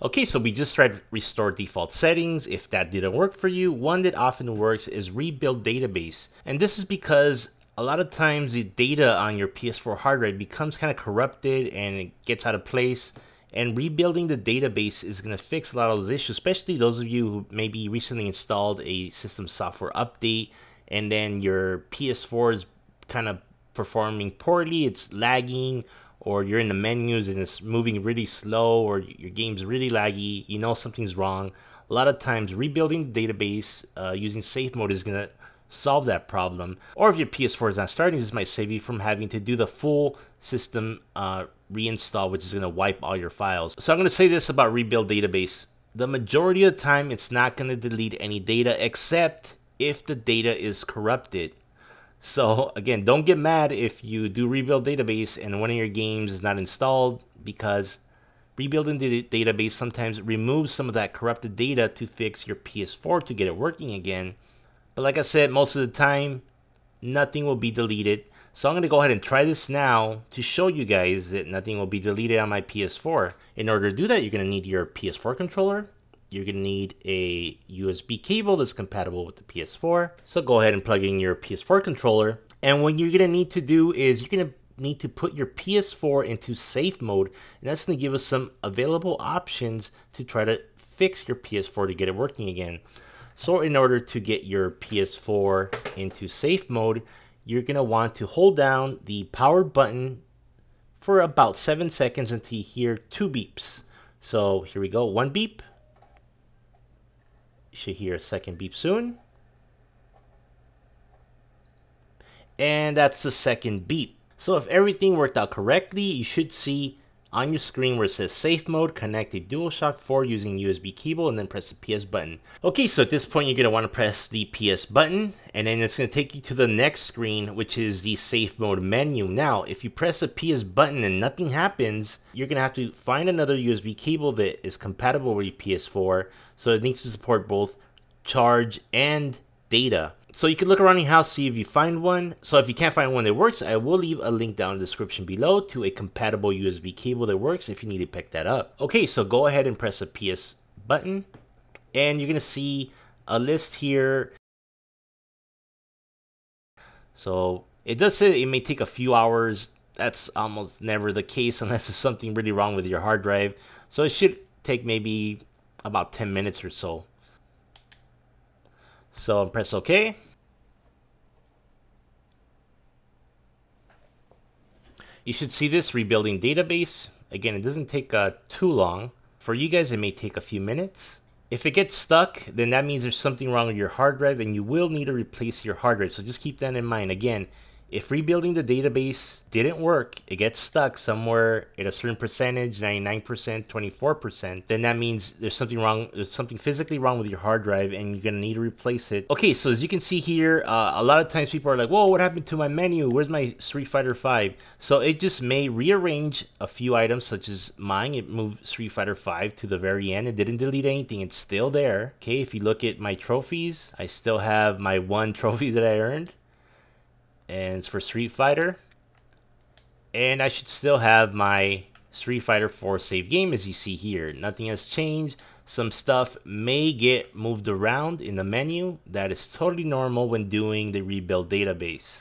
Okay, so we just tried restore default settings. If that didn't work for you, one that often works is rebuild database. And this is because a lot of times the data on your PS4 hard drive becomes kind of corrupted and it gets out of place. And rebuilding the database is going to fix a lot of those issues, especially those of you who maybe recently installed a system software update and then your PS4 is kind of performing poorly, it's lagging, or you're in the menus and it's moving really slow, or your game's really laggy, you know something's wrong. A lot of times rebuilding the database using safe mode is going to solve that problem. Or if your PS4 is not starting, this might save you from having to do the full system reinstall, which is going to wipe all your files. So I'm going to say this about rebuild database. The majority of the time, it's not going to delete any data except if the data is corrupted. So again, don't get mad if you do rebuild database and one of your games is not installed, because rebuilding the database sometimes removes some of that corrupted data to fix your PS4 to get it working again. But like I said, most of the time, nothing will be deleted. So I'm going to go ahead and try this now to show you guys that nothing will be deleted on my PS4. In order to do that, you're going to need your PS4 controller. You're going to need a USB cable that's compatible with the PS4. So go ahead and plug in your PS4 controller. And what you're going to need to do is you're going to need to put your PS4 into safe mode. And that's going to give us some available options to try to fix your PS4 to get it working again. So in order to get your PS4 into safe mode, you're going to want to hold down the power button for about 7 seconds until you hear two beeps. So here we go, one beep. You should hear a second beep soon. And that's the second beep. So if everything worked out correctly, you should see on your screen where it says safe mode, connect a DualShock 4 using USB cable and then press the PS button. Okay, so at this point you're going to want to press the PS button and then it's going to take you to the next screen, which is the safe mode menu. Now, if you press the PS button and nothing happens, you're going to have to find another USB cable that is compatible with your PS4, so it needs to support both charge and data. So you can look around your house, see if you find one. So if you can't find one that works, I will leave a link down in the description below to a compatible USB cable that works if you need to pick that up. Okay, so go ahead and press the PS button and you're going to see a list here. So it does say it may take a few hours. That's almost never the case unless there's something really wrong with your hard drive. So it should take maybe about 10 minutes or so. So press OK. You should see this rebuilding database. Again, it doesn't take too long. For you guys, it may take a few minutes. If it gets stuck, then that means there's something wrong with your hard drive and you will need to replace your hard drive. So just keep that in mind. Again, if rebuilding the database didn't work, it gets stuck somewhere at a certain percentage, 99%, 24%, then that means there's something wrong, there's something physically wrong with your hard drive and you're gonna need to replace it. Okay, so as you can see here, a lot of times people are like, whoa, what happened to my menu? Where's my Street Fighter 5? So it just may rearrange a few items such as mine. It moved Street Fighter 5 to the very end. It didn't delete anything, it's still there. Okay, if you look at my trophies, I still have my one trophy that I earned. And it's for Street Fighter. And I should still have my Street Fighter 4 save game as you see here. Nothing has changed. Some stuff may get moved around in the menu. That is totally normal when doing the rebuild database.